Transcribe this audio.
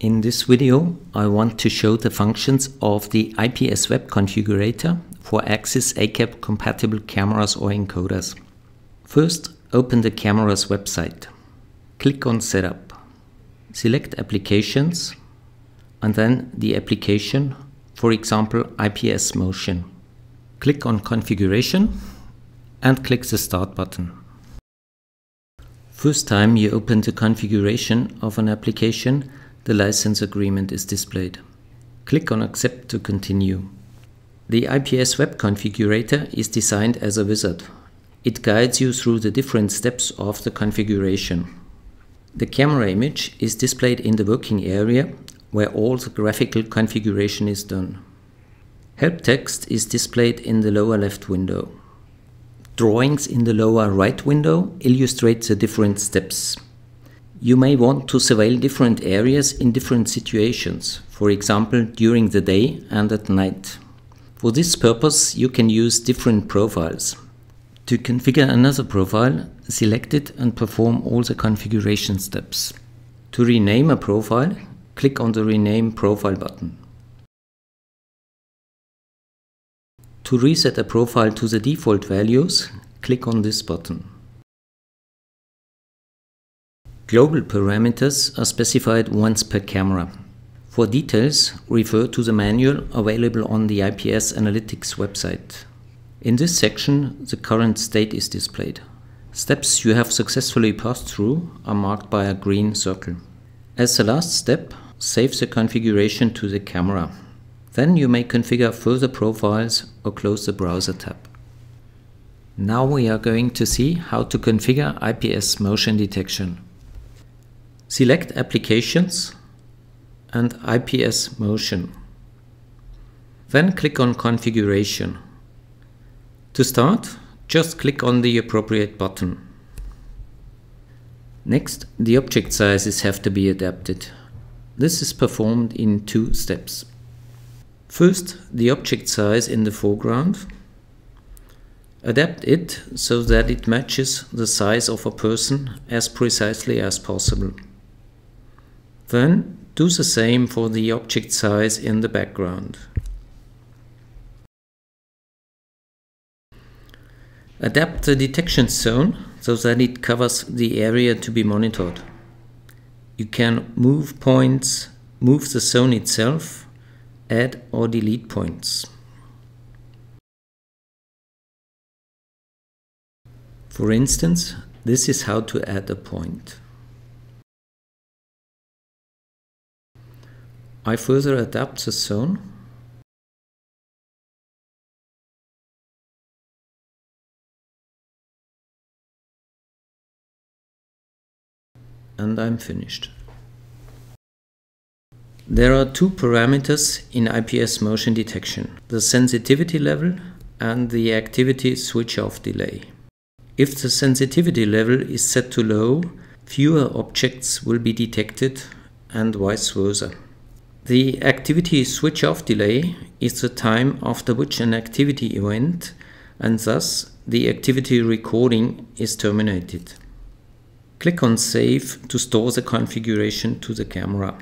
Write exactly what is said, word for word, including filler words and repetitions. In this video, I want to show the functions of the I P S Web Configurator for Axis A CAP compatible cameras or encoders. First, open the camera's website. Click on Setup. Select Applications and then the application, for example I P S Motion. Click on Configuration and click the Start button. First time you open the configuration of an application, the license agreement is displayed. Click on Accept to continue. The I P S Web Configurator is designed as a wizard. It guides you through the different steps of the configuration. The camera image is displayed in the working area where all the graphical configuration is done. Help text is displayed in the lower left window. Drawings in the lower right window illustrate the different steps. You may want to surveil different areas in different situations, for example during the day and at night. For this purpose you can use different profiles. To configure another profile, select it and perform all the configuration steps. To rename a profile, click on the Rename Profile button. To reset a profile to the default values, click on this button. Global parameters are specified once per camera. For details, refer to the manual available on the I P S Analytics website. In this section, the current state is displayed. Steps you have successfully passed through are marked by a green circle. As the last step, save the configuration to the camera. Then you may configure further profiles or close the Browser tab. Now we are going to see how to configure I P S motion detection. Select Applications and I P S Motion. Then click on Configuration. To start, just click on the appropriate button. Next, the object sizes have to be adapted. This is performed in two steps. First, the object size in the foreground. Adapt it so that it matches the size of a person as precisely as possible. Then do the same for the object size in the background. Adapt the detection zone so that it covers the area to be monitored. You can move points, move the zone itself, add or delete points. For instance, this is how to add a point. I further adapt the zone. And I'm finished. There are two parameters in I P S motion detection: the sensitivity level and the activity switch-off delay. If the sensitivity level is set to low, fewer objects will be detected and vice versa. The activity switch-off delay is the time after which an activity event and thus the activity recording is terminated. Click on Save to store the configuration to the camera.